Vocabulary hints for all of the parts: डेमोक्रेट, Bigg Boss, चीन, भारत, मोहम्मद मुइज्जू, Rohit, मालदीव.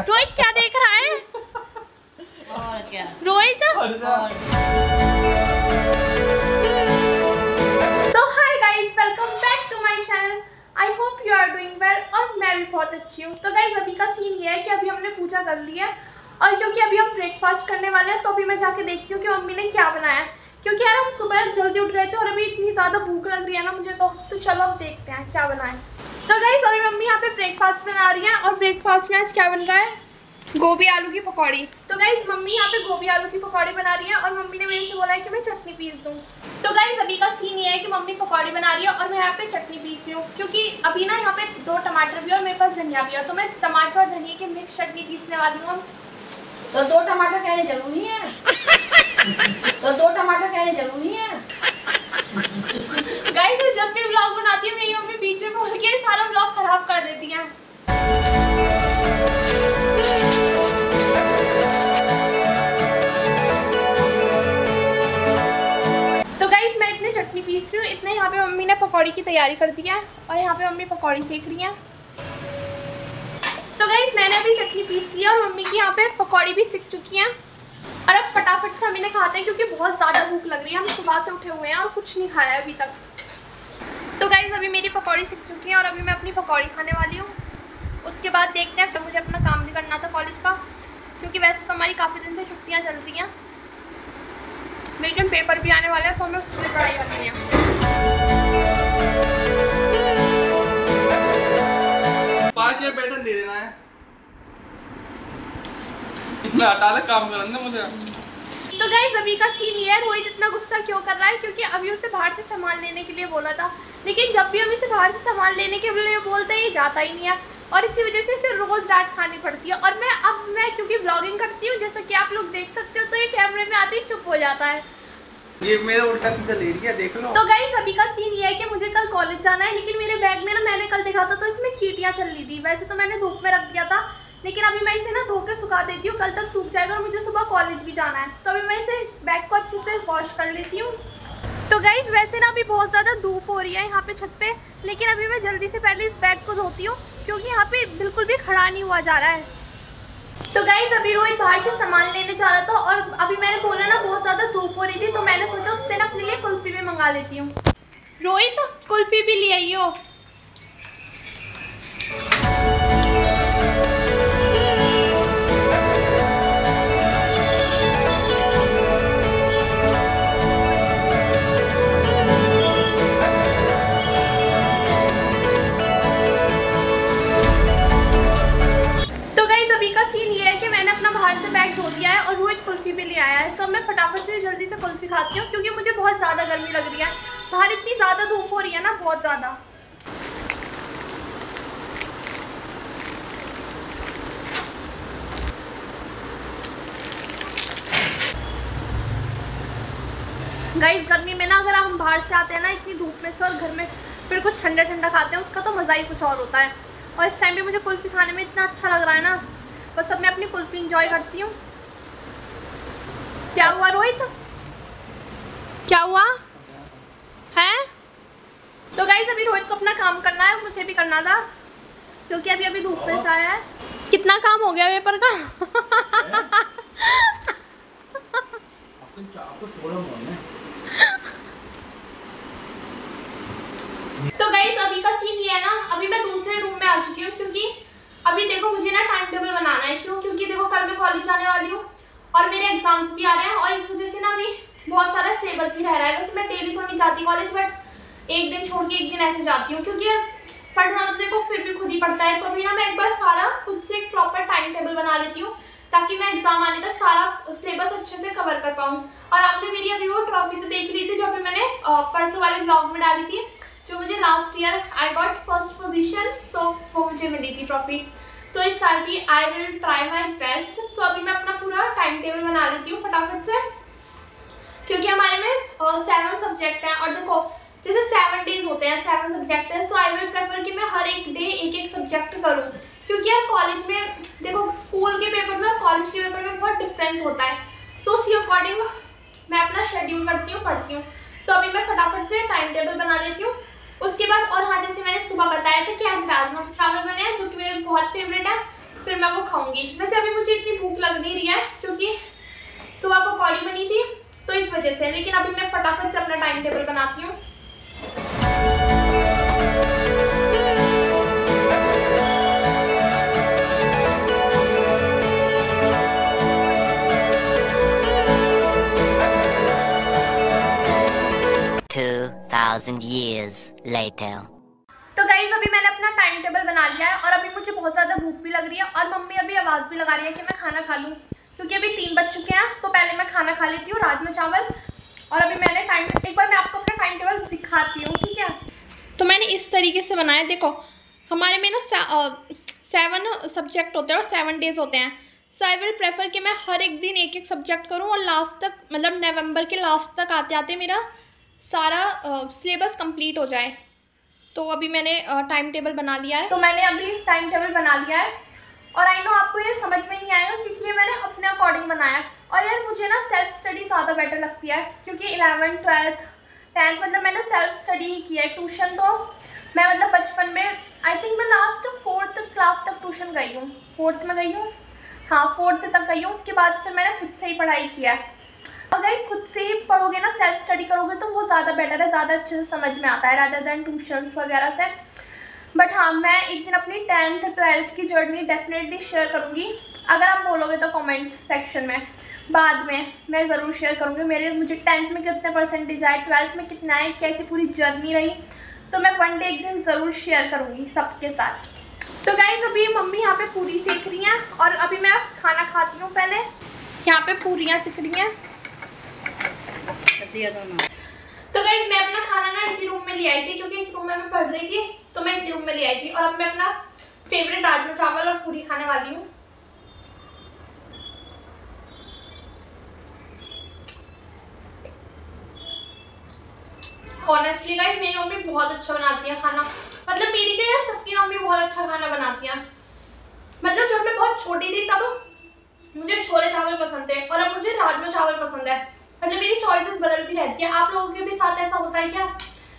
रोहित क्या देख रहा है? और क्या? Rohit So hi guys, welcome back to my channel. I hope you are doing well और मैं भी बहुत अच्छी हूँ। तो guys अभी का सीन ये है कि अभी हमने पूजा कर ली है और क्योंकि अभी हम ब्रेकफास्ट करने वाले हैं तो अभी मैं जाके देखती हूँ कि मम्मी ने क्या बनाया है, क्योंकि यार हम सुबह जल्दी उठ गए थे और अभी इतनी ज़्यादा भूख लग रही है ना मुझे तो चलो अब देखते हैं क्या बनाए। तो गाइस अभी मम्मी यहाँ पे ब्रेकफास्ट बना रही हैं और ब्रेकफास्ट में आज क्या बन रहा है, गोभी आलू की पकौड़ी। तो गाइस मम्मी यहाँ पे गोभी आलू की पकौड़ी बना रही है और मम्मी ने मेरे से बोला है कि मैं चटनी पीस दूँ। तो गाइस अभी का सीन ये है कि मम्मी पकौड़ी बना रही है और मैं यहाँ पे चटनी पीस रही हूँ, क्योंकि अभी ना यहाँ पे 2 टमाटर भी और मेरे पास धनिया भी है तो मैं टमाटर और धनिया की मिक्स चटनी पीसने वाली हूँ। तो 2 टमाटर कहने जरूरी है, तो 2 टमाटर कहने जरूरी है। गाइस तो जब भी व्लॉग बनाती है मेरी मम्मी बीच में बोल के सारा व्लॉग खराब कर देती है। तो गाइस मैं इतने चटनी पीस रही हूँ, इतने यहाँ पे मम्मी ने पकौड़ी की तैयारी कर दी है और यहाँ पे मम्मी पकौड़ी सेक रही है। तो गाइस मैंने अभी चटनी पीस लिया और मम्मी की यहाँ पे पकौड़ी भी सिक चुकी हैं और अब फटाफट से हम इन्हें खाते हैं क्योंकि बहुत ज़्यादा भूख लग रही है। हम सुबह से उठे हुए हैं और कुछ नहीं खाया है अभी तक। तो गाइस अभी मेरी पकौड़ी सिक चुकी है और अभी मैं अपनी पकौड़ी खाने वाली हूँ। उसके बाद देखते हैं, फिर मुझे अपना काम भी करना था कॉलेज का, क्योंकि वैसे तो हमारी काफ़ी दिन से छुट्टियाँ चल रही हैं, लेकिन पेपर भी आने वाला है तो हमें उसमें पढ़ाई करनी है। 5 पैटर्न दे देना है, इतना अचानक काम करना मुझे। तो गाइस अभी का सीन ये है, रोहित इतना गुस्सा क्यों कर रहा है क्योंकि अभी उसे बाहर से सामान लेने के लिए बोला था, लेकिन जब भी हम इसे बाहर से सामान लेने के लिए बोलते हैं ये जाता ही नहीं है और इसी वजह से इसे रोज़ डांट खानी पड़ती है। और मैं क्योंकि ब्लॉगिंग करती हूँ जैसा कि आप लोग देख सकते हो तो ये कैमरे में आते ही चुप हो जाता है, ये मेरा उल्टा सीधा ले लिया देख लो। तो गाइस अभी का सीन ये है कि मुझे कल कॉलेज जाना है, लेकिन मेरे बैग में ना मैंने कल देखा था तो इसमें चींटियां चल रही थी। वैसे तो मैंने धूप में रख दिया था लेकिन अभी मैं इसे ना धो के सुखा देती हूँ, कल तक सूख जाएगा और मुझे सुबह कॉलेज भी जाना है तो अभी मैं इसे बैग को अच्छे से वॉश कर लेती हूँ। तो गाइस वैसे ना अभी बहुत ज़्यादा धूप हो रही है यहाँ पे छत पे, लेकिन अभी मैं जल्दी से पहले इस बैग को धोती हूँ क्योंकि यहाँ पे बिल्कुल भी खड़ा नहीं हुआ जा रहा है। तो गाइस अभी रोहित बाहर से सामान लेने जा रहा था और अभी मैंने बोला ना बहुत ज़्यादा धूप हो रही थी तो मैंने सोचा उससे ना अपने लिए कुल्फी भी मंगा लेती हूँ। रोहित कुल्फी भी ले आई हो। खाती हूँ क्योंकि मुझे बहुत ज़्यादा गर्मी लग रही है, बाहर इतनी ज़्यादा धूप हो रही है ना बहुत ज़्यादा। गाइस गर्मी में ना अगर हम बाहर से आते हैं ना इतनी धूप में से और घर में फिर कुछ ठंडा ठंडा खाते हैं उसका तो मज़ा ही कुछ और होता है। और इस टाइम पे मुझे कुल्फी खाने में इतना अच्छा लग रहा है ना, बस अब मैं अपनी कुल्फी इंजॉय करती हूँ। क्या हुआ रोहित, क्या हुआ है? तो गाइस अभी रोहित को अपना काम करना है, मुझे भी करना था क्योंकि अभी अभी धूप में से आया है। कितना काम हो गया पेपर का? तो गाइस अभी का सीन ये है ना, अभी मैं दूसरे रूम में आ चुकी हूँ क्योंकि अभी देखो मुझे ना टाइम टेबल बनाना है। क्यों? क्योंकि देखो कल मैं कॉलेज जाने वाली हूँ और मेरे एग्जाम्स भी आ रहे हैं और इस वजह से ना अभी बहुत सारा सिलेबस भी रह रहा है। वैसे मैं डेली तो नहीं जाती कॉलेज, बट एक दिन छोड़ के एक दिन ऐसे जाती हूँ क्योंकि पढ़ना तो देखो फिर भी खुद ही पड़ता है। तो अभी ना मैं एक बार सारा खुद से एक प्रॉपर टाइम टेबल बना लेती हूँ ताकि मैं एग्जाम आने तक सारा सिलेबस अच्छे से कवर कर पाऊँ। और आपने मेरी अभी वो ट्रॉफी तो देख ली थी जो अभी मैंने परसों वाले ब्लॉग में डाली थी, जो मुझे last year I got 1st position, so वो मुझे मिली थी ट्रॉफी। सो इस साल की I will try my best. So अभी मैं अपना पूरा टाइम टेबल बना लेती हूँ फटाफट से क्योंकि हमारे में 7 सब्जेक्ट हैं और देखो जैसे 7 डेज होते हैं 7 सब्जेक्ट हैं। सो आई विल प्रेफर कि मैं हर एक डे एक सब्जेक्ट करूं क्योंकि यार कॉलेज में देखो स्कूल के पेपर में और कॉलेज के पेपर में बहुत डिफरेंस होता है, तो उसी अकॉर्डिंग मैं अपना शेड्यूल करती हूँ पढ़ती हूँ। तो अभी मैं फटाफट से टाइम टेबल बना लेती हूँ उसके बाद। और हाँ जैसे मैंने सुबह बताया था कि आज राजमा चावल बने हैं जो कि मेरे बहुत फेवरेट है, फिर मैं वो खाऊंगी। वैसे अभी मुझे इतनी भूख लग नहीं रही है क्योंकि सुबह पकौड़ी बनी थी तो इस वजह से, लेकिन अभी मैं फटाफट से अपना टाइम टेबल बनाती हूँ। तो गाइस अभी मैंने अपना टाइम टेबल बना लिया है और अभी मुझे बहुत ज़्यादा भूख भी लग रही है और मम्मी अभी आवाज़ भी लगा रही है कि मैं खाना खा लूँ, क्योंकि अभी 3 बज चुके हैं तो पहले मैं खाना खा लेती हूँ, राजमा चावल। और अभी मैंने एक बार मैं आपको अपना टाइम टेबल दिखाती हूँ, ठीक है। तो मैंने इस तरीके से बनाया, देखो हमारे में ना 7 सब्जेक्ट होते हैं और 7 डेज होते हैं। सो आई विल प्रेफर कि मैं हर एक दिन एक सब्जेक्ट करूँ और लास्ट तक, मतलब नवंबर के लास्ट तक आते आते मेरा सारा सिलेबस कंप्लीट हो जाए। तो अभी मैंने टाइम टेबल बना लिया है। तो मैंने अभी टाइम टेबल बना लिया है और आई नो आपको ये समझ में नहीं आएगा क्योंकि ये मैंने अपने अकॉर्डिंग बनाया है। और यार मुझे ना सेल्फ स्टडी ज़्यादा बेटर लगती है क्योंकि 11th 12th 10th मतलब मैंने सेल्फ स्टडी ही की है। ट्यूशन तो मैं मतलब बचपन में आई थिंक मैं लास्ट 4th क्लास तक ट्यूशन गई हूँ, 4th में गई हूँ, हाँ 4th तक गई हूँ। उसके बाद फिर मैंने खुद से ही पढ़ाई किया है। अगर इस खुद से ही पढ़ोगे ना, सेल्फ स्टडी करोगे तो वो ज़्यादा बेटर है, ज़्यादा अच्छे से समझ में आता है रादर देन ट्यूशन्स वगैरह से। बट हाँ, मैं एक दिन अपनी 10th 12th की जर्नी डेफिनेटली शेयर करूँगी। अगर आप बोलोगे तो कमेंट्स सेक्शन में बाद में मैं ज़रूर शेयर करूँगी मुझे 10th में कितने परसेंटेज आए, 12th में कितना है, कैसी पूरी जर्नी रही, तो मैं वन डे एक दिन ज़रूर शेयर करूँगी सबके साथ। तो गाइज अभी मम्मी यहाँ पे पूरी सेक रही हैं और अभी मैं खाना खाती हूँ। पहले यहाँ पे पूरियाँ सेक रही हैं। तो गाइज मैं अपना खाना ना इसी रूम में ले आई थी क्योंकि इस रूम में मैं पढ़ रही थी तो मैं इसी रूम में ले आई थी। और अब मैं अपना फेवरेट राजमा चावल और पूरी खाने वाली हूँ। ऑनेस्टली गाइज मेरी मम्मी बहुत अच्छा बनाती है खाना, मतलब मेरी क्या यार सबकी मम्मी बहुत अच्छा खाना बनाती है। मतलब जब मैं बहुत छोटी थी तब मुझे छोले चावल पसंद थे और अब मुझे राजमा चावल पसंद है। मतलब मेरी चॉइसेस बदलती रहती है। आप लोगों के भी साथ ऐसा होता है क्या?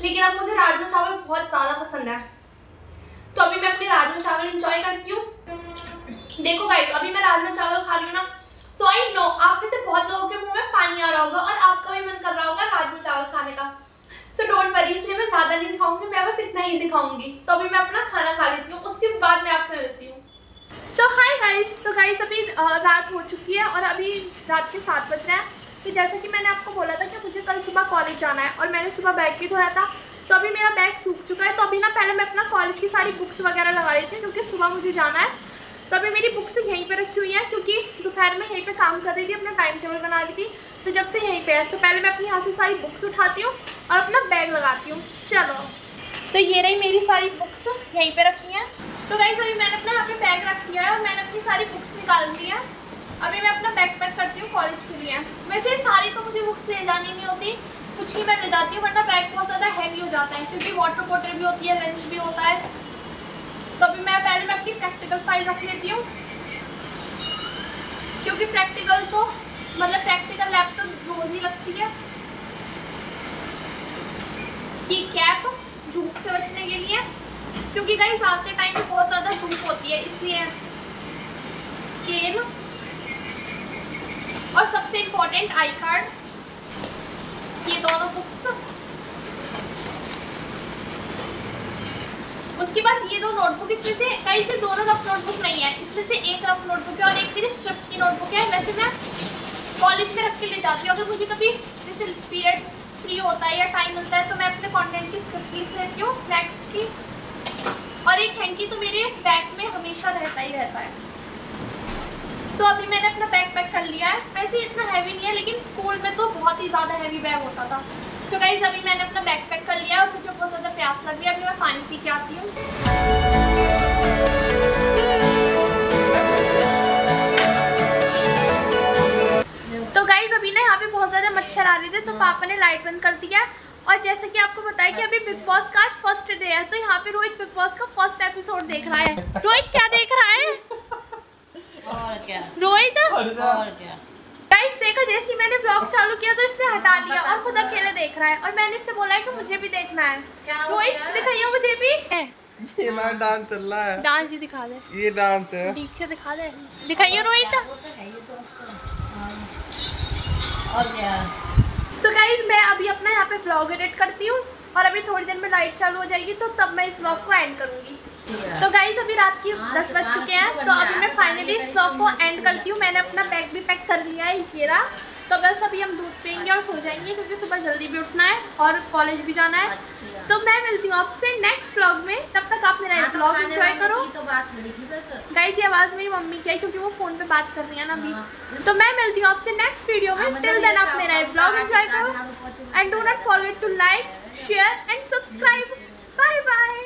लेकिन अब मुझे राजमा चावल बहुत ज़्यादा पसंद है तो अभी मैं अपने राजमा चावल इंजॉय करती हूँ। देखो गाइस अभी मैं राजमा चावल खा रही हूँ ना, सो आई नो आप में से बहुत लोगों के मुँह में पानी आ रहा होगा और आपका भी मन कर रहा होगा राजमा चावल खाने का। सो डोंट वरी, इसलिए मैं ज़्यादा नहीं दिखाऊंगी, मैं बस इतना ही दिखाऊंगी। तो अभी मैं अपना खाना खा लेती हूँ, उसके बाद मैं आपसे मिलती हूँ। तो हाय गाइस, तो गाइस अभी रात हो चुकी है और अभी रात के 7 बज रहे हैं। तो जैसा कि मैंने आपको बोला था कि मुझे कल सुबह कॉलेज जाना है और मैंने सुबह बैग भी धोया था तो अभी मेरा बैग सूख चुका है। तो अभी ना पहले मैं अपना कॉलेज की सारी बुक्स वगैरह लगा रही थी क्योंकि सुबह मुझे जाना है। तो अभी मेरी बुक्स यहीं पर रखी हुई है क्योंकि दोपहर में यहीं पर काम कर रही थी, अपना टाइम टेबल बना रही थी तो जब से यहीं पर है। तो पहले मैं अपनी यहाँ से सारी बुक्स उठाती हूँ और अपना बैग लगाती हूँ। चलो, तो ये रही मेरी सारी बुक्स यहीं पर रखी हैं। तो गाइस अभी मैंने अपना यहाँ पे बैग रख लिया है और मैंने अपनी सारी बुक्स निकाल ली है। अभी मैं अपना बैग पैक करती हूँ कॉलेज के लिए। वैसे सारी तो मुझे बुक्स ले जानी नहीं होती, कुछ ही मैं ले जाती हूँ वरना बैग बहुत ज़्यादा हैवी हो जाता है क्योंकि वाटर बॉटल भी होती है, लंच भी होता है। तो अभी मैं पहले अपनी प्रैक्टिकल फाइल रख लेती हूँ क्योंकि प्रैक्टिकल तो मतलब प्रैक्टिकल लैब तो रोज़ ही लगती है। ये कैप धूप से बचने के लिए क्योंकि गाइस रात के टाइम में बहुत ज़्यादा धूप होती है इसलिए। स्केल और सबसे इम्पोर्टेंट आई कार्ड, ये दोनों बुक्स। उसके बाद ये 2 नोटबुक, इसमें से कई से दोनों रफ नोटबुक नहीं है, इसमें से एक रफ नोटबुक है और एक मेरी स्क्रिप्ट की नोटबुक है। वैसे मैं कॉलेज में रख के ले जाती हूँ, अगर मुझे कभी जैसे पीरियड फ्री होता है या टाइम मिलता है तो मैं अपने कॉन्टेंट की स्क्रिप्ट लिख लेती हूँ नेक्स्ट की। और एक हैंकी तो मेरे बैग में हमेशा रहता है। तो अभी मैंने अपना बैग पैक कर लिया है। वैसे इतना हैवी नहीं है लेकिन स्कूल में तो बहुत ही ज़्यादा हैवी बैग होता था। तो गाइस अभी मैंने अपना बैग पैक कर लिया है और मुझे बहुत ज़्यादा प्यास लग रही है, अभी मैं पानी पी के आती हूँ। तो गाइस अभी ना यहाँ पे बहुत ज़्यादा मच्छर आ रहे थे तो पापा ने लाइट बंद कर दिया। और जैसे कि आपको बताया कि अभी बिग बॉस का आज फर्स्ट डे है तो यहाँ पे रोहित बिग बॉस का फर्स्ट एपिसोड देख रहा है। रोहित क्या देख रहा है? और क्या रोहित, और क्या गाइस देखो जैसे ही मैंने ब्लॉग चालू किया तो इसने हटा लिया और खुद अकेले देख रहा है और मैंने इससे बोला है कि मुझे भी देखना है। रोहित दिखाइए मुझे भी। ये ना डांस चल रहा है, डांस ही दिखा दे, ये डांस है, ठीक से दिखा दे, दिखाइए रोहित। और क्या तो गाइस मैं अभी अपना यहाँ पे व्लॉग एडिट करती हूँ और अभी थोड़ी देर में लाइट चालू हो जाएगी तो तब मैं इस व्लॉग को एंड करूँगी। तो गाइस अभी रात की 10 बज चुके हैं तो अभी मैं फाइनली इस व्लॉग को एंड करती हूँ। मैंने अपना बैग भी पैक कर लिया है, ये रहा। तो बस अभी हम दूध पियेंगे और सो जाएंगे क्योंकि सुबह जल्दी भी उठना है और कॉलेज भी जाना है। तो मैं मिलती हूँ आपसे नेक्स्ट व्लॉग में, तब तक आप मेरा व्लॉग एंजॉय करो। गाइस ये आवाज़ मेरी मम्मी की है क्योंकि वो फ़ोन पे बात कर रही है ना अभी। तो मैं मिलती हूँ आपसे नेक्स्ट वीडियो में, टिल देन आप मेरा व्लॉग एंजॉय करो and do not forget to like share and subscribe. Bye bye.